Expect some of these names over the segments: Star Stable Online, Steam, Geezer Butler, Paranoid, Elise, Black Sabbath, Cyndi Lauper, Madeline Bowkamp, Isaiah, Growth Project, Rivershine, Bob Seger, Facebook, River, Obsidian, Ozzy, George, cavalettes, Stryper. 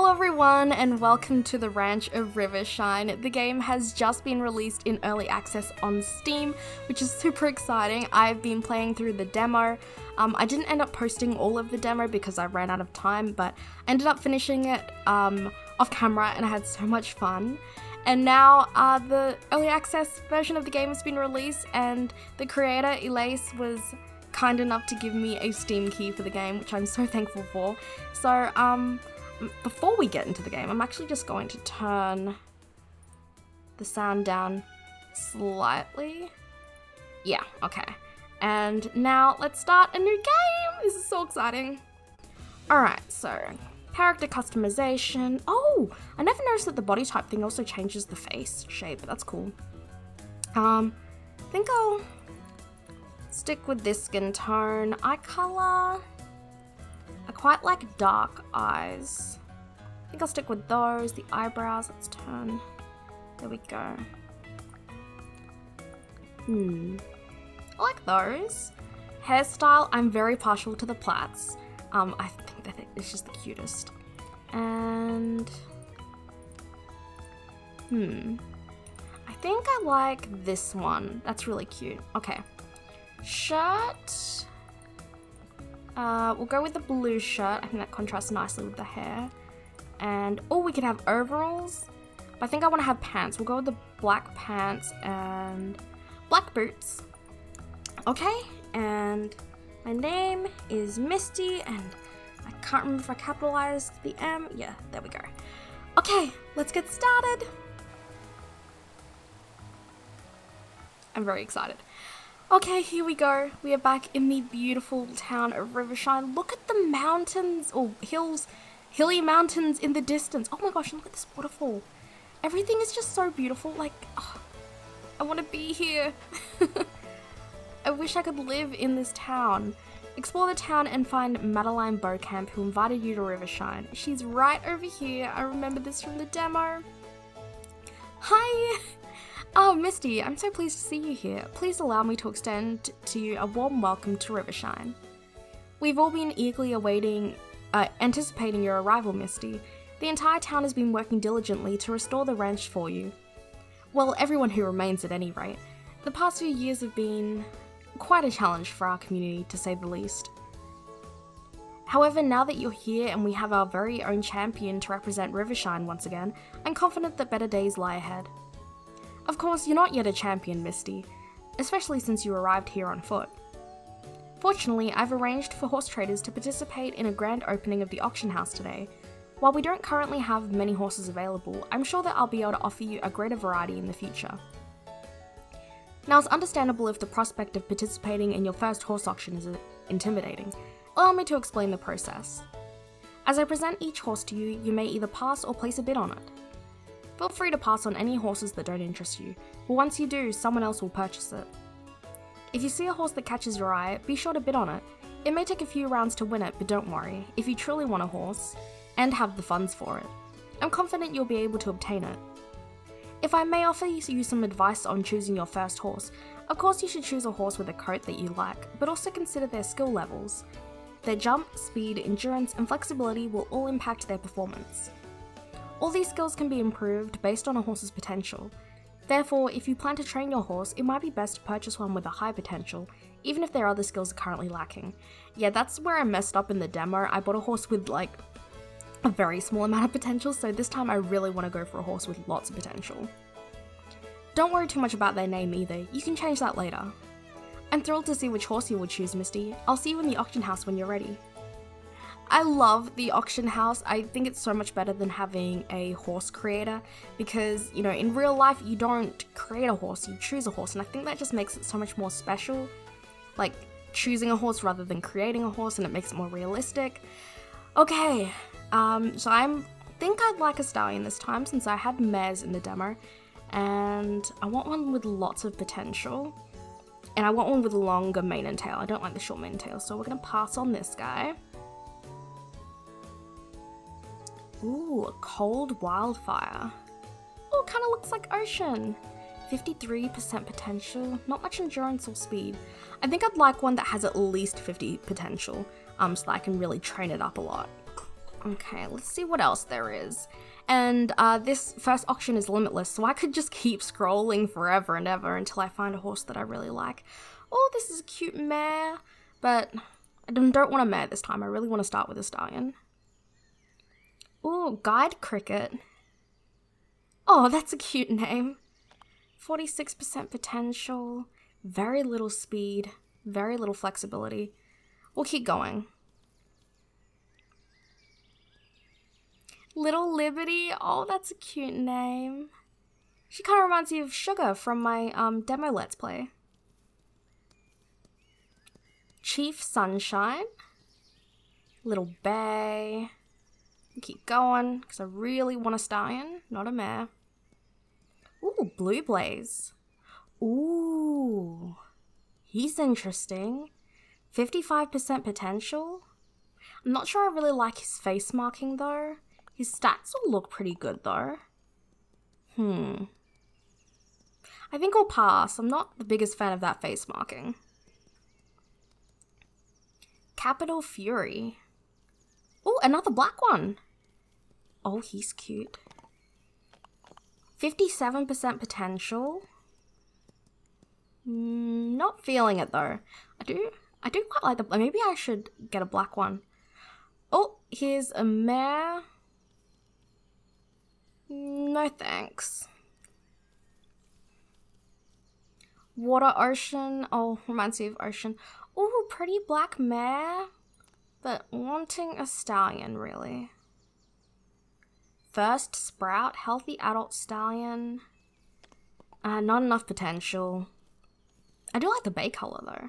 Hello everyone and welcome to the ranch of Rivershine. The game has just been released in early access on Steam, which is super exciting. I've been playing through the demo. I didn't end up posting all of the demo because I ran out of time, but I ended up finishing it off camera and I had so much fun. And now the early access version of the game has been released and the creator Elise was kind enough to give me a Steam key for the game, which I'm so thankful for. So before we get into the game, I'm actually just going to turn the sound down slightly. Yeah, okay. And now let's start a new game! This is so exciting. Alright, so character customization. Oh, I never noticed that the body type thing also changes the face shape. That's cool. I think I'll stick with this skin tone. Eye color, I quite like dark eyes. I think I'll stick with those. The eyebrows, let's turn. There we go. I like those. Hairstyle, I'm very partial to the plaits. I think that it's just the cutest. And I think I like this one. That's really cute. Okay. Shirt. We'll go with the blue shirt. I think that contrasts nicely with the hair. And, oh, we can have overalls. But I think I want to have pants. We'll go with the black pants and black boots. Okay, and my name is Misty, and I can't remember if I capitalized the M. Yeah, there we go. Okay, let's get started. I'm very excited. Okay, here we go. We are back in the beautiful town of Rivershine. Look at the mountains, or hills, hilly mountains in the distance. Oh my gosh, look at this waterfall. Everything is just so beautiful. Like, oh, I want to be here. I wish I could live in this town. Explore the town and find Madeline Bowkamp, who invited you to Rivershine. She's right over here. I remember this from the demo. Hi! Oh, Misty, I'm so pleased to see you here. Please allow me to extend to you a warm welcome to Rivershine. We've all been eagerly awaiting, anticipating your arrival, Misty. The entire town has been working diligently to restore the ranch for you. Well, everyone who remains at any rate. The past few years have been quite a challenge for our community, to say the least. However, now that you're here and we have our very own champion to represent Rivershine once again, I'm confident that better days lie ahead. Of course, you're not yet a champion, Misty, especially since you arrived here on foot. Fortunately, I've arranged for horse traders to participate in a grand opening of the auction house today. While we don't currently have many horses available, I'm sure that I'll be able to offer you a greater variety in the future. Now, it's understandable if the prospect of participating in your first horse auction is intimidating. Allow me to explain the process. As I present each horse to you, you may either pass or place a bid on it. Feel free to pass on any horses that don't interest you, but once you do, someone else will purchase it. If you see a horse that catches your eye, be sure to bid on it. It may take a few rounds to win it, but don't worry, if you truly want a horse, and have the funds for it, I'm confident you'll be able to obtain it. If I may offer you some advice on choosing your first horse, of course you should choose a horse with a coat that you like, but also consider their skill levels. Their jump, speed, endurance, and flexibility will all impact their performance. All these skills can be improved based on a horse's potential. Therefore, if you plan to train your horse, it might be best to purchase one with a high potential, even if their other skills are currently lacking. Yeah, that's where I messed up in the demo. I bought a horse with, like, a very small amount of potential, so this time I really want to go for a horse with lots of potential. Don't worry too much about their name either. You can change that later. I'm thrilled to see which horse you will choose, Misty. I'll see you in the auction house when you're ready. I love the auction house. I think it's so much better than having a horse creator because, you know, in real life you don't create a horse, you choose a horse, and I think that just makes it so much more special, like choosing a horse rather than creating a horse, and it makes it more realistic. Okay, so I think I'd like a stallion this time since I had mares in the demo, and I want one with lots of potential, and I want one with a longer mane and tail. I don't like the short mane and tail, so we're going to pass on this guy. Ooh, a cold wildfire. Oh, kind of looks like ocean. 53% potential, not much endurance or speed. I think I'd like one that has at least 50 potential, so that I can really train it up a lot. Okay, let's see what else there is. And this first auction is limitless, so I could just keep scrolling forever and ever until I find a horse that I really like. Oh, this is a cute mare, but I don't want a mare this time. I really want to start with a stallion. Oh, guide cricket. Oh, that's a cute name. 46% potential, very little speed, very little flexibility. We'll keep going. Little Liberty, oh, that's a cute name. She kind of reminds me of Sugar from my demo Let's Play. Chief Sunshine, Little Bay. Keep going, because I really want a stallion, not a mare. Ooh, Blue Blaze. Ooh, he's interesting. 55% potential. I'm not sure I really like his face marking though. His stats will look pretty good though. I think I'll pass. I'm not the biggest fan of that face marking. Capital Fury. Ooh, another black one. Oh, he's cute. 57% potential. Not feeling it though. I do quite like the. Maybe I should get a black one. Oh, here's a mare. No thanks. Water Ocean. Oh, reminds me of Ocean. Oh, pretty black mare. But wanting a stallion, really. First Sprout, healthy adult stallion. Not enough potential. I do like the bay color, though.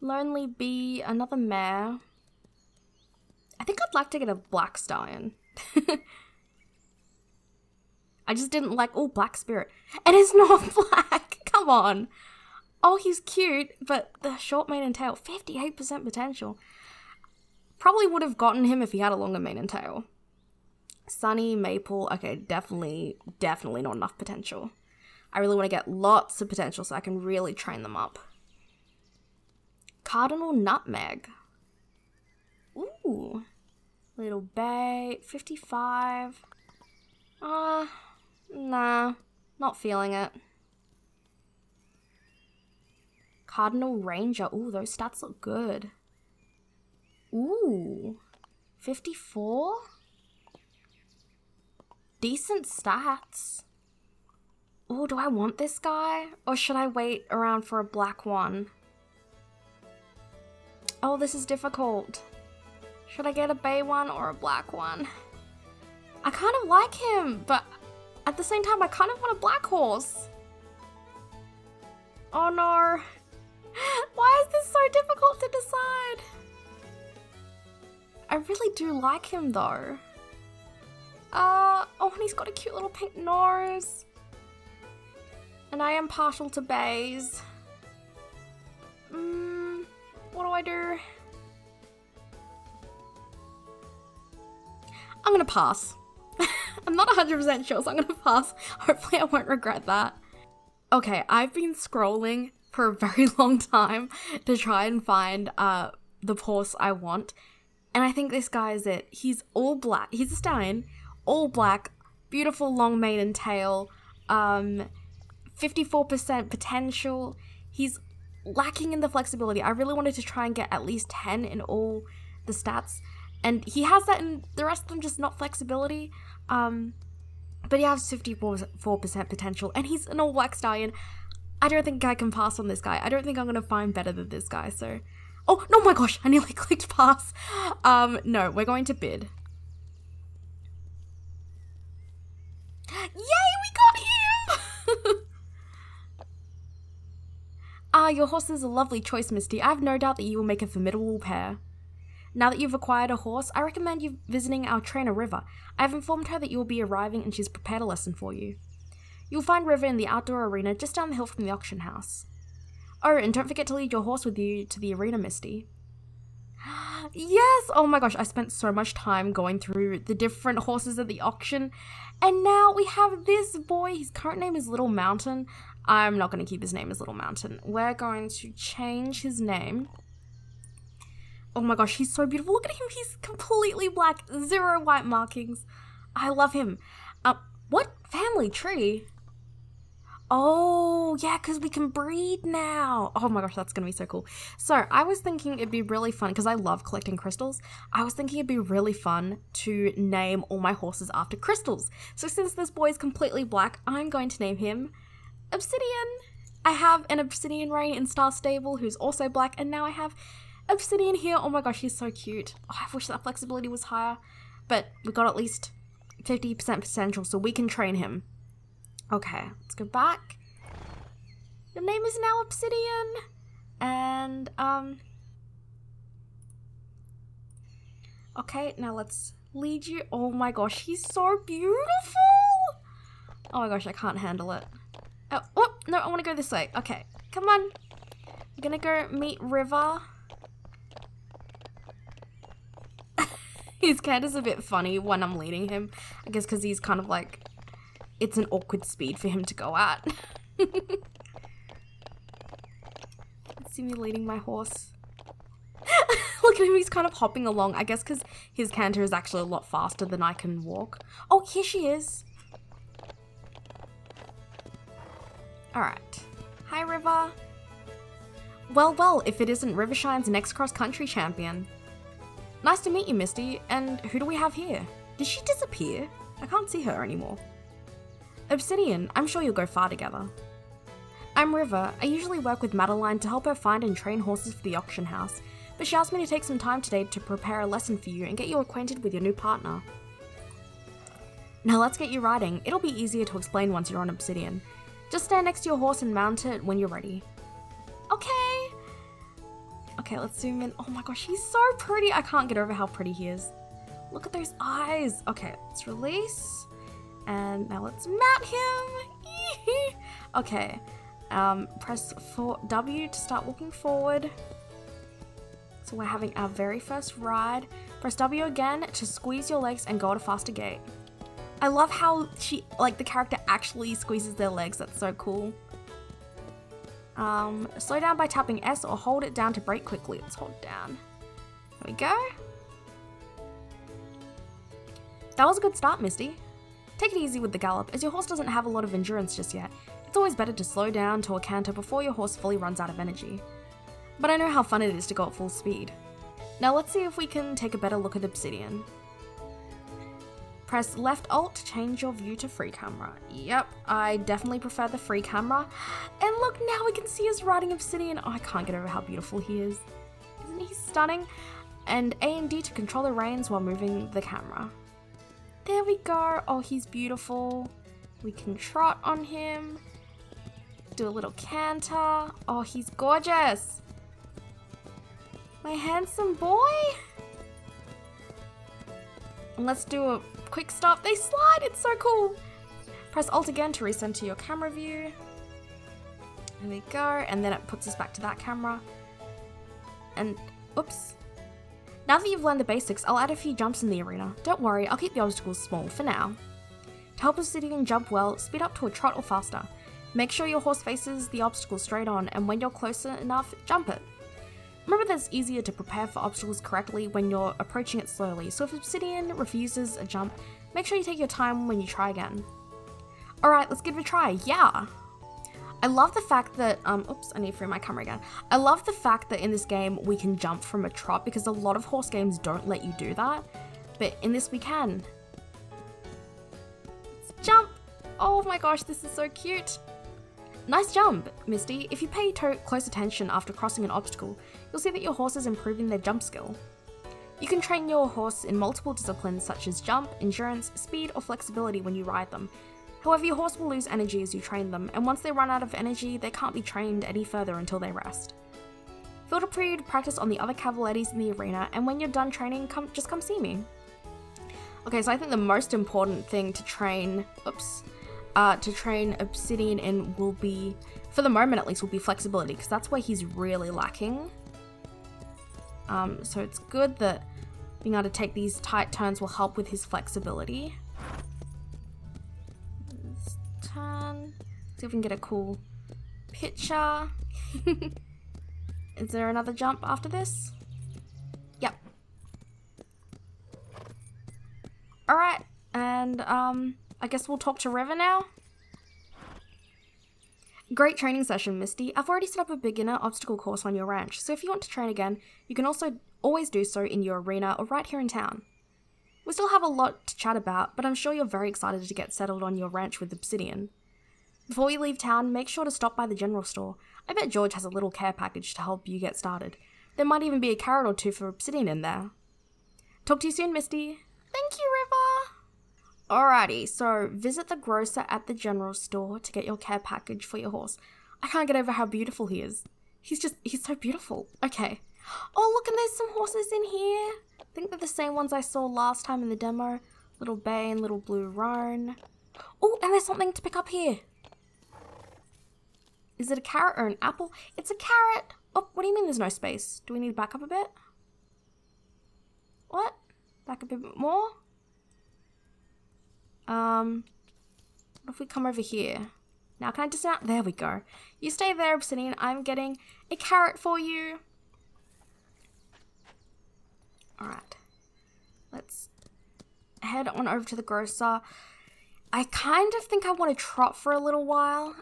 Lonely Bee, another mare. I think I'd like to get a black stallion. I just didn't like, oh, Black Spirit. And it's not black, come on. Oh, he's cute, but the short mane and tail, 58% potential. Probably would have gotten him if he had a longer mane and tail. Sunny, Maple, okay, definitely not enough potential. I really want to get lots of potential so I can really train them up. Cardinal Nutmeg. Ooh, Little Bay, 55. Nah, not feeling it. Cardinal Ranger. Ooh, those stats look good. Ooh, 54? Decent stats. Ooh, do I want this guy? Or should I wait around for a black one? Oh, this is difficult. Should I get a bay one or a black one? I kind of like him, but at the same time, I kind of want a black horse. Oh no. Why is this so difficult to decide? I really do like him though. Oh, and he's got a cute little pink nose. And I am partial to bays. What do? I'm gonna pass. I'm not 100% sure, so I'm gonna pass. Hopefully I won't regret that. Okay, I've been scrolling for a very long time to try and find the horse I want. And I think this guy is it. He's all black. He's a stallion. All black. Beautiful long mane and tail. 54% potential. He's lacking in the flexibility. I really wanted to try and get at least 10 in all the stats. And he has that in the rest of them, just not flexibility. But he has 54% potential. And he's an all black stallion. I don't think I can pass on this guy. I don't think I'm going to find better than this guy, so... Oh, no, my gosh, I nearly clicked pass. No, we're going to bid. Yay, we got him! Ah, your horse is a lovely choice, Misty. I have no doubt that you will make a formidable pair. Now that you've acquired a horse, I recommend you visiting our trainer, River. I have informed her that you will be arriving and she's prepared a lesson for you. You'll find River in the outdoor arena just down the hill from the auction house. Oh, and don't forget to lead your horse with you to the arena, Misty. Yes! Oh my gosh, I spent so much time going through the different horses at the auction. And now we have this boy. His current name is Little Mountain. I'm not going to keep his name as Little Mountain. We're going to change his name. Oh my gosh, he's so beautiful. Look at him. He's completely black. Zero white markings. I love him. What family tree? Oh, yeah, because we can breed now. Oh my gosh, that's going to be so cool. So I was thinking it'd be really fun, because I love collecting crystals. I was thinking it'd be really fun to name all my horses after crystals. So since this boy is completely black, I'm going to name him Obsidian. I have an Obsidian rein in Star Stable who's also black, and now I have Obsidian here. Oh my gosh, he's so cute. Oh, I wish that flexibility was higher, but we got at least 50% potential, so we can train him. Okay, let's go back. Your name is now Obsidian, and okay, now let's lead you. Oh my gosh, he's so beautiful. Oh my gosh, I can't handle it. Oh, oh no, I want to go this way. Okay, come on. I'm gonna go meet River. His cat is a bit funny when I'm leading him, I guess, because he's kind of like, it's an awkward speed for him to go at. See me leading my horse. Look at him, he's kind of hopping along, I guess because his canter is actually a lot faster than I can walk. Oh, here she is. Alright. Hi, River. Well, well, if it isn't Rivershine's next cross-country champion. Nice to meet you, Misty. And who do we have here? Did she disappear? I can't see her anymore. Obsidian, I'm sure you'll go far together. I'm River. I usually work with Madeline to help her find and train horses for the auction house, but she asked me to take some time today to prepare a lesson for you and get you acquainted with your new partner. Now let's get you riding. It'll be easier to explain once you're on Obsidian. Just stand next to your horse and mount it when you're ready. Okay! Okay, let's zoom in. Oh my gosh, he's so pretty. I can't get over how pretty he is. Look at those eyes. Okay, let's release. And now let's mount him. Okay, press W to start walking forward. So we're having our very first ride. Press W again to squeeze your legs and go at a faster gait. I love how she, like, the character actually squeezes their legs. That's so cool. Slow down by tapping S or hold it down to brake quickly. Let's hold it down. There we go. That was a good start, Misty. Take it easy with the gallop, as your horse doesn't have a lot of endurance just yet. It's always better to slow down to a canter before your horse fully runs out of energy. But I know how fun it is to go at full speed. Now let's see if we can take a better look at Obsidian. Press left alt to change your view to free camera. Yep, I definitely prefer the free camera. And look, now we can see us riding Obsidian. Oh, I can't get over how beautiful he is. Isn't he stunning? And A and D to control the reins while moving the camera. There we go. Oh, he's beautiful. We can trot on him. Do a little canter. Oh, he's gorgeous. My handsome boy. And let's do a quick stop. They slide. It's so cool. Press alt again to recenter your camera view. There we go. And then it puts us back to that camera. And oops. Now that you've learned the basics, I'll add a few jumps in the arena. Don't worry, I'll keep the obstacles small for now. To help Obsidian jump well, speed up to a trot or faster. Make sure your horse faces the obstacle straight on, and when you're close enough, jump it. Remember that it's easier to prepare for obstacles correctly when you're approaching it slowly, so if Obsidian refuses a jump, make sure you take your time when you try again. Alright, let's give it a try. Yeah! I love the fact that, oops, I need to free my camera again. I love the fact that in this game we can jump from a trot, because a lot of horse games don't let you do that. But in this we can. Let's jump! Oh my gosh, this is so cute. Nice jump, Misty. If you pay close attention after crossing an obstacle, you'll see that your horse is improving their jump skill. You can train your horse in multiple disciplines such as jump, endurance, speed, or flexibility when you ride them. However, your horse will lose energy as you train them, and once they run out of energy, they can't be trained any further until they rest. Feel free to practice on the other cavalettes in the arena, and when you're done training, just come see me. Okay, so I think the most important thing to train, to train Obsidian in will be, for the moment at least, will be flexibility, because that's where he's really lacking. So it's good that being able to take these tight turns will help with his flexibility. See if we can get a cool picture. Is there another jump after this? Alright, and I guess we'll talk to River now. Great training session, Misty. I've already set up a beginner obstacle course on your ranch, so if you want to train again, you can also always do so in your arena or right here in town. We still have a lot to chat about, but I'm sure you're very excited to get settled on your ranch with Obsidian. Before you leave town, make sure to stop by the general store. I bet George has a little care package to help you get started. There might even be a carrot or two for Obsidian in there. Talk to you soon, Misty. Thank you, River. Alrighty, so visit the grocer at the general store to get your care package for your horse. I can't get over how beautiful he is. He's so beautiful. Okay. Oh, look, and there's some horses in here. I think they're the same ones I saw last time in the demo. Little Bay and Little Blue Roan. Oh, and there's something to pick up here. Is it a carrot or an apple? It's a carrot. Oh, what do you mean there's no space? Do we need to back up a bit? What? Back a bit more? What if we come over here? Now can I dismount? There we go. You stay there, Obsidian. I'm getting a carrot for you. Alright. Let's head on over to the grocer. I kind of think I want to trot for a little while,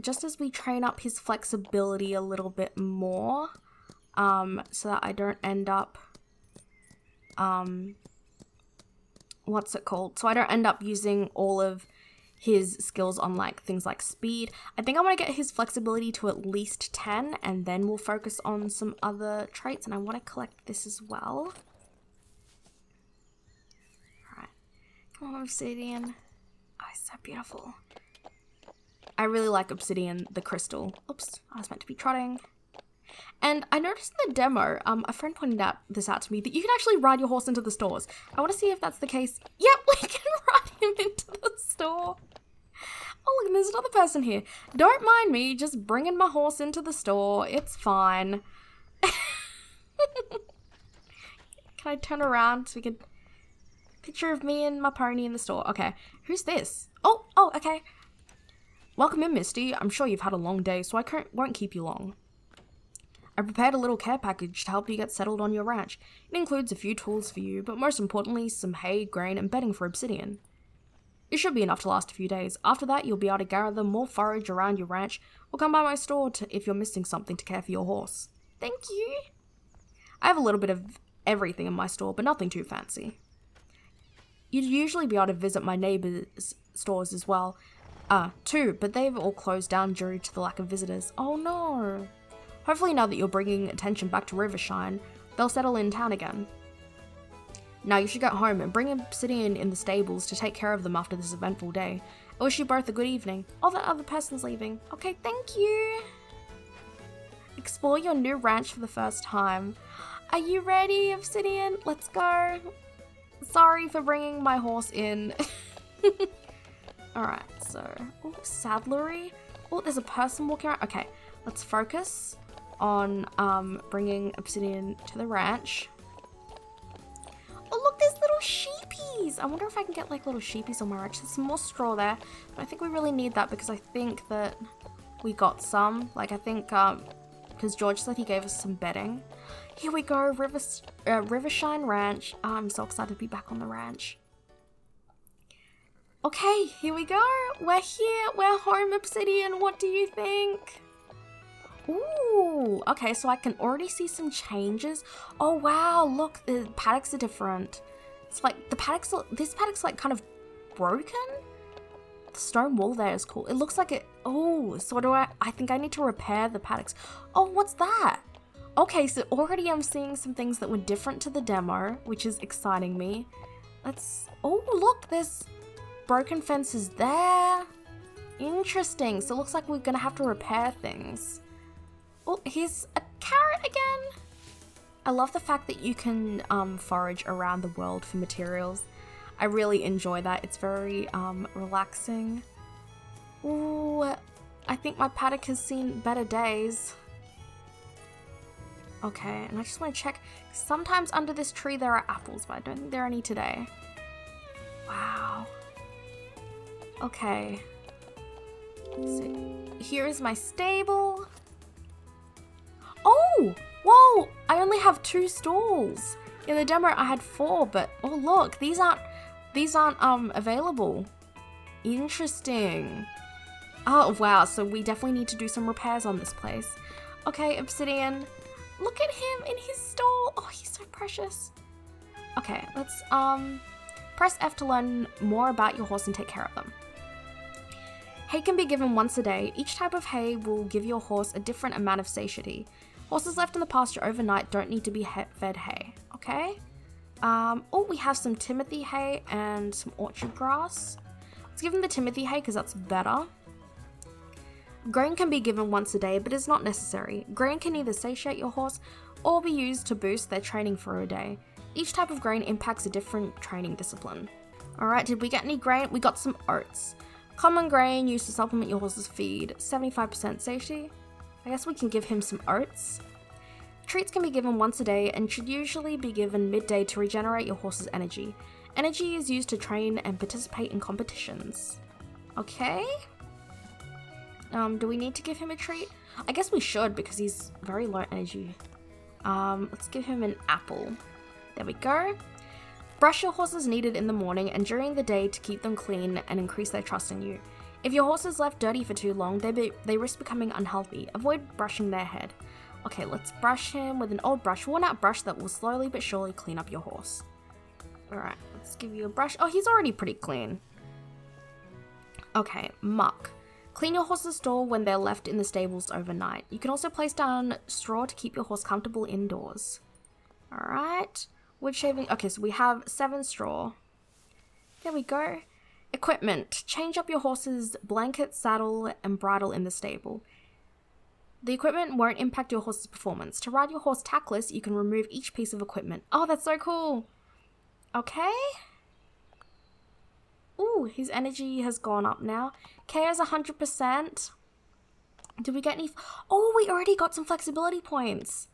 just as we train up his flexibility a little bit more, so that I don't end up, what's it called? So I don't end up using all of his skills on like things like speed. I think I want to get his flexibility to at least 10 and then we'll focus on some other traits, and I want to collect this as well. Alright. Come on, Obsidian. Oh, he's so beautiful. I really like Obsidian, the crystal. Oops, I was meant to be trotting. And I noticed in the demo, a friend pointed out to me, that you can actually ride your horse into the stores. I want to see if that's the case. Yep, we can ride him into the store. Oh, look, and there's another person here. Don't mind me, just bringing my horse into the store. It's fine. Can I turn around so we can... Picture of me and my pony in the store. Okay, who's this? Oh, okay. Welcome in, Misty. I'm sure you've had a long day, so I won't keep you long. I prepared a little care package to help you get settled on your ranch. It includes a few tools for you, but most importantly, some hay, grain, and bedding for Obsidian. It should be enough to last a few days. After that, you'll be able to gather more forage around your ranch, or come by my store if you're missing something to care for your horse. Thank you. I have a little bit of everything in my store, but nothing too fancy. You'd usually be able to visit my neighbours' stores as well, too, but they've all closed down due to the lack of visitors. Oh no! Hopefully now that you're bringing attention back to Rivershine, they'll settle in town again. Now you should get home and bring Obsidian in the stables to take care of them after this eventful day. I wish you both a good evening. Oh, that other person's leaving. Okay, thank you! Explore your new ranch for the first time. Are you ready, Obsidian? Let's go! Sorry for bringing my horse in. Alright, so... Ooh, saddlery. Oh, there's a person walking around. Okay, let's focus on bringing Obsidian to the ranch. Oh, look, there's little sheepies. I wonder if I can get, like, little sheepies on my ranch. There's some more straw there. But I think we really need that because I think that we got some. Like, I think... because George said he gave us some bedding. Here we go, Rivershine Ranch. Oh, I'm so excited to be back on the ranch. Okay, here we go. We're here. We're home, Obsidian. What do you think? Ooh, okay, so I can already see some changes. Oh, wow, look, the paddocks are different. It's like, this paddock's like kind of broken. The stone wall there is cool. It looks like it, oh, so do I think I need to repair the paddocks. Oh, what's that? Okay, so already I'm seeing some things that were different to the demo, which is exciting me. Let's, oh, look, there's broken fences there. Interesting, so it looks like we're gonna have to repair things. Oh, here's a carrot again. I love the fact that you can forage around the world for materials. I really enjoy that. It's very relaxing. Ooh, I think my paddock has seen better days. Okay, and I just want to check. Sometimes under this tree there are apples, but I don't think there are any today. Wow. Okay. So here is my stable. Oh! Whoa! I only have 2 stalls. In the demo I had 4, but oh look, these aren't These aren't available. Interesting. Oh wow, so we definitely need to do some repairs on this place. Okay, Obsidian. Look at him in his stall. Oh, he's so precious. Okay, let's press F to learn more about your horse and take care of them. Hay can be given once a day. Each type of hay will give your horse a different amount of satiety. Horses left in the pasture overnight don't need to be fed hay. Okay. Oh, we have some Timothy hay and some orchard grass. Let's give them the Timothy hay because that's better. Grain can be given once a day, but it's not necessary. Grain can either satiate your horse or be used to boost their training for a day. Each type of grain impacts a different training discipline. Alright, did we get any grain? We got some oats. Common grain used to supplement your horse's feed. 75% satiety. I guess we can give him some oats. Treats can be given once a day and should usually be given midday to regenerate your horse's energy. Energy is used to train and participate in competitions. Okay? Do we need to give him a treat? I guess we should because he's very low energy. Let's give him an apple. There we go. Brush your horses needed in the morning and during the day to keep them clean and increase their trust in you. If your horse is left dirty for too long, they risk becoming unhealthy. Avoid brushing their head. Okay, let's brush him with an old brush, worn-out brush that will slowly but surely clean up your horse. Alright, let's give you a brush. Oh, he's already pretty clean. Okay, muck. Clean your horse's stall when they're left in the stables overnight. You can also place down straw to keep your horse comfortable indoors. Alright. Wood shaving. Okay, so we have 7 straw. There we go. Equipment. Change up your horse's blanket, saddle, and bridle in the stable. The equipment won't impact your horse's performance. To ride your horse tackless, you can remove each piece of equipment. Oh, that's so cool. Okay. Ooh, his energy has gone up now. Care is 100%. Did we get any? Oh, we already got some flexibility points.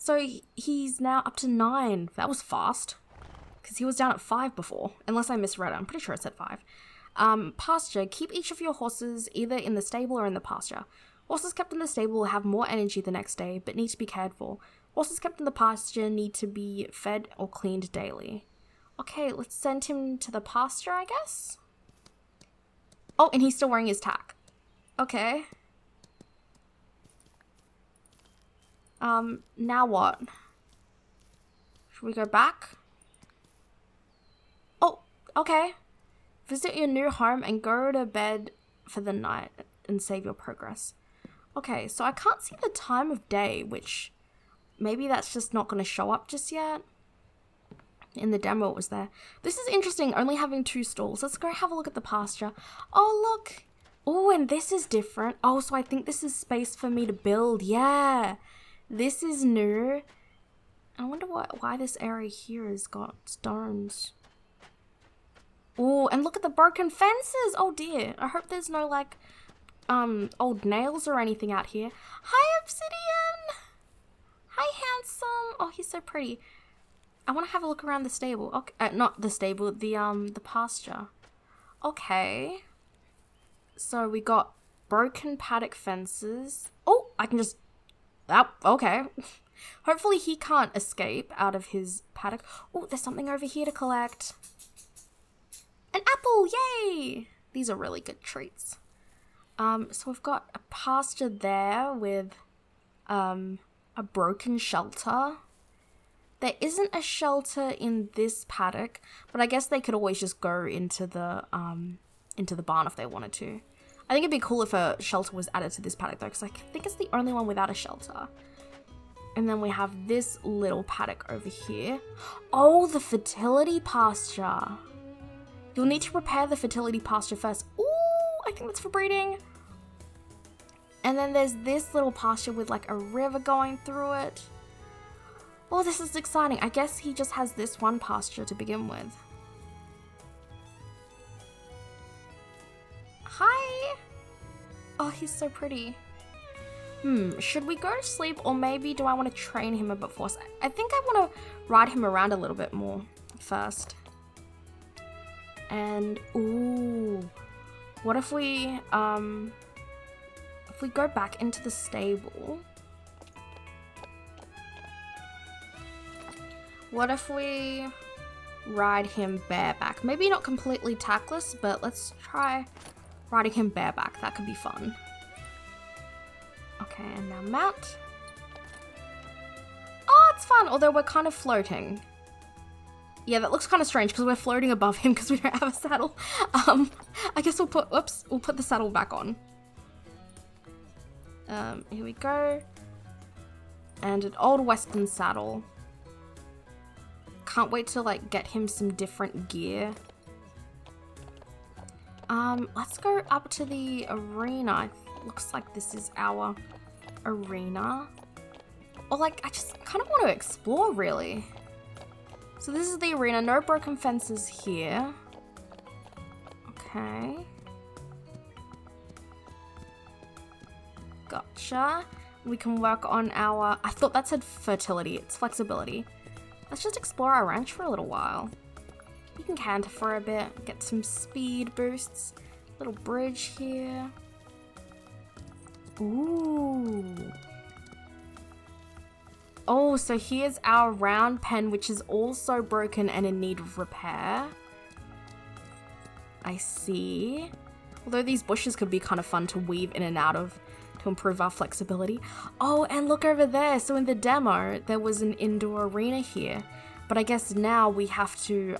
So he's now up to 9. That was fast. Because he was down at 5 before. Unless I misread it. I'm pretty sure it said 5. Pasture. Keep each of your horses either in the stable or in the pasture. Horses kept in the stable will have more energy the next day, but need to be cared for. Horses kept in the pasture need to be fed or cleaned daily. Okay, let's send him to the pasture, I guess? Oh, and he's still wearing his tack. Okay. Now what? Should we go back? Oh, okay. Visit your new home and go to bed for the night and save your progress. Okay, so I can't see the time of day, which maybe that's just not going to show up just yet. In the demo it was there. This is interesting, only having 2 stalls. Let's go have a look at the pasture. Oh, look. Oh, and this is different. Oh, so I think this is space for me to build. Yeah. This is new. I wonder why this area here has got stones. Oh, and look at the broken fences. Oh, dear. I hope there's no, like, old nails or anything out here. Hi, Obsidian. Hi, handsome. Oh, he's so pretty. I want to have a look around the stable. Okay, not the stable, the pasture. Okay. So we got broken paddock fences. Oh, I can just... Oh, okay. Hopefully he can't escape out of his paddock. Oh, there's something over here to collect. An apple, yay! These are really good treats. So we've got a pasture there with a broken shelter. There isn't a shelter in this paddock, but I guess they could always just go into the barn if they wanted to. I think it'd be cool if a shelter was added to this paddock though, because I think it's the only one without a shelter. And then we have this little paddock over here. Oh, the fertility pasture. You'll need to prepare the fertility pasture first. Ooh, I think that's for breeding. And then there's this little pasture with like a river going through it. Oh, this is exciting. I guess he just has this one pasture to begin with. Hi! Oh, he's so pretty. Should we go to sleep or maybe do I want to train him a bit first? I think I want to ride him around a little bit more first. And, ooh. What if we go back into the stable... What if we ride him bareback. Maybe not completely tactless, but let's try riding him bareback. That could be fun. Okay, and now mount. Oh, it's fun, although we're kind of floating. Yeah, that looks kind of strange because we're floating above him because we don't have a saddle. I guess we'll put, whoops, we'll put the saddle back on. Here we go. And an old Western saddle. Can't wait to like get him some different gear. Let's go up to the arena. Looks like this is our arena. Or like, I just kind of want to explore really. So this is the arena, no broken fences here. Okay. Gotcha. We can work on our, I thought that said fertility, it's flexibility. Let's just explore our ranch for a little while. You can canter for a bit, get some speed boosts. Little bridge here. Ooh. Oh, so here's our round pen, which is also broken and in need of repair. I see. Although these bushes could be kind of fun to weave in and out of to improve our flexibility. Oh, and look over there. So in the demo, there was an indoor arena here, but I guess now we have to,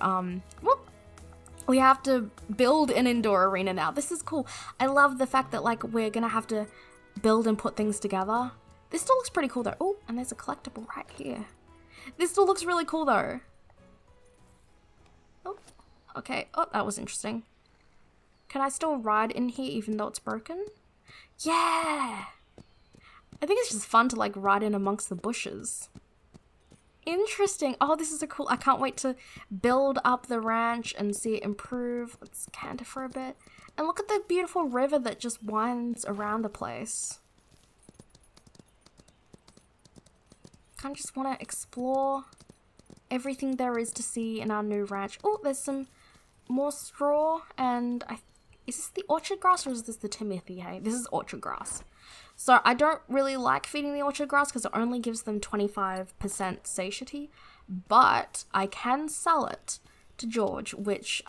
we have to build an indoor arena now. This is cool. I love the fact that like, we're gonna have to build and put things together. This still looks pretty cool though. Oh, and there's a collectible right here. This still looks really cool though. Oh, okay. Oh, that was interesting. Can I still ride in here even though it's broken? Yeah! I think it's just fun to like ride in amongst the bushes. Interesting. Oh, this is a cool, I can't wait to build up the ranch and see it improve. Let's canter for a bit. And look at the beautiful river that just winds around the place. Kind of just want to explore everything there is to see in our new ranch. Oh, there's some more straw and I think, is this the orchard grass or is this the Timothy hay? This is orchard grass. So I don't really like feeding the orchard grass because it only gives them 25% satiety, but I can sell it to George, which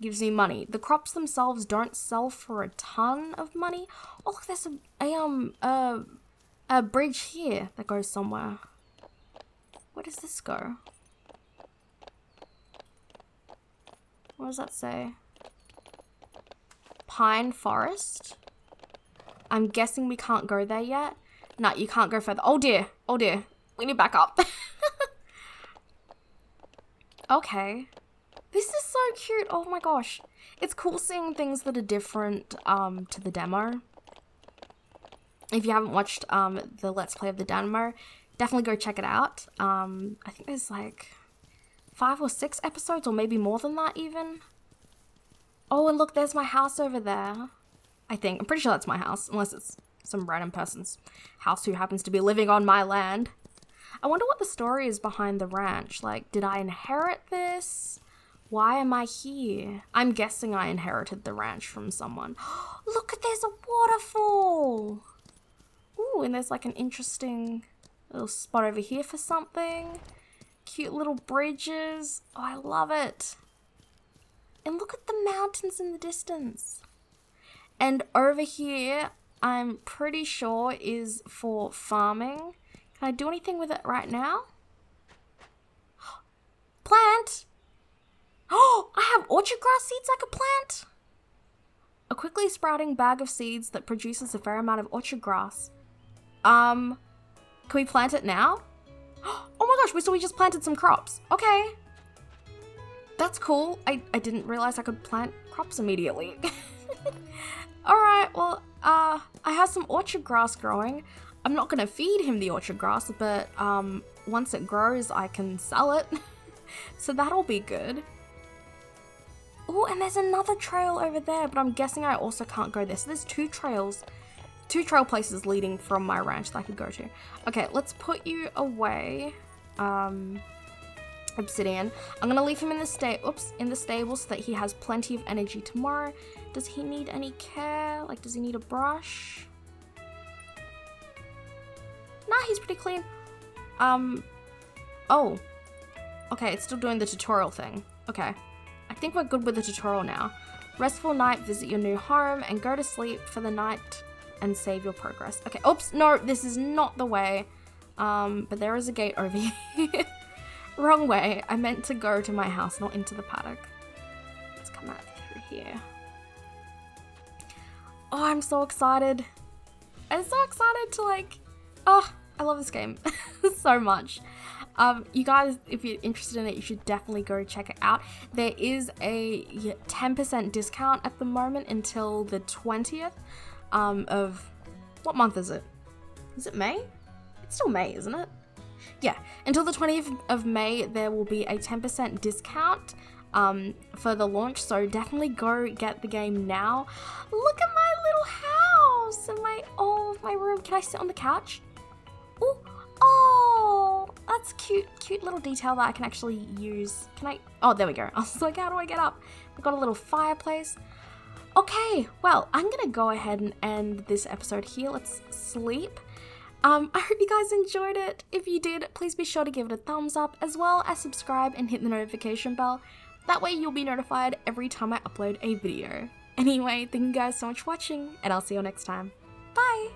gives me money. The crops themselves don't sell for a ton of money. Oh, look, there's a bridge here that goes somewhere. Where does this go? What does that say? Pine forest. I'm guessing we can't go there yet. No, you can't go further. Oh dear. Oh dear. We need to back up. Okay. This is so cute. Oh my gosh. It's cool seeing things that are different to the demo. If you haven't watched the Let's Play of the demo, definitely go check it out. I think there's like 5 or 6 episodes or maybe more than that even. Oh, and look, there's my house over there. I think. I'm pretty sure that's my house, unless it's some random person's house who happens to be living on my land. I wonder what the story is behind the ranch. Like, did I inherit this? Why am I here? I'm guessing I inherited the ranch from someone. Look, there's a waterfall! Ooh, and there's like an interesting little spot over here for something. Cute little bridges. Oh, I love it. And look at the mountains in the distance. And over here, I'm pretty sure is for farming. Can I do anything with it right now? Plant! Oh, I have orchard grass seeds I could plant. A quickly sprouting bag of seeds that produces a fair amount of orchard grass. Can we plant it now? Oh my gosh, so we just planted some crops. Okay. That's cool. I didn't realize I could plant crops immediately. Alright, well, I have some orchard grass growing. I'm not gonna feed him the orchard grass, but once it grows, I can sell it. So that'll be good. Oh, and there's another trail over there, but I'm guessing I also can't go there. So there's 2 trail places leading from my ranch that I could go to. Okay, let's put you away. Obsidian. I'm gonna leave him in the stable so that he has plenty of energy tomorrow. Does he need any care? Like, does he need a brush? Nah, he's pretty clean. Oh, Okay, it's still doing the tutorial thing. Okay. I think we're good with the tutorial now. Restful night, visit your new home, and go to sleep for the night and save your progress. Okay, oops, no, this is not the way. But there is a gate over here. Wrong way. I meant to go to my house, not into the paddock. Let's come out through here. Oh, I'm so excited. I'm so excited to like... Oh, I love this game so much. You guys, if you're interested in it, you should definitely go check it out. There is a 10% discount at the moment until the 20th of... What month is it? Is it May? It's still May, isn't it? Yeah, until the 20th of May, there will be a 10% discount for the launch, so definitely go get the game now. Look at my little house and my, oh, my room. Can I sit on the couch? Ooh. Oh, that's cute, cute little detail that I can actually use. Can I, oh, there we go. I was like, how do I get up? We've got a little fireplace. Okay, well, I'm gonna go ahead and end this episode here. Let's sleep. I hope you guys enjoyed it. If you did, please be sure to give it a thumbs up, as well as subscribe and hit the notification bell. That way you'll be notified every time I upload a video. Anyway, thank you guys so much for watching, and I'll see you all next time. Bye!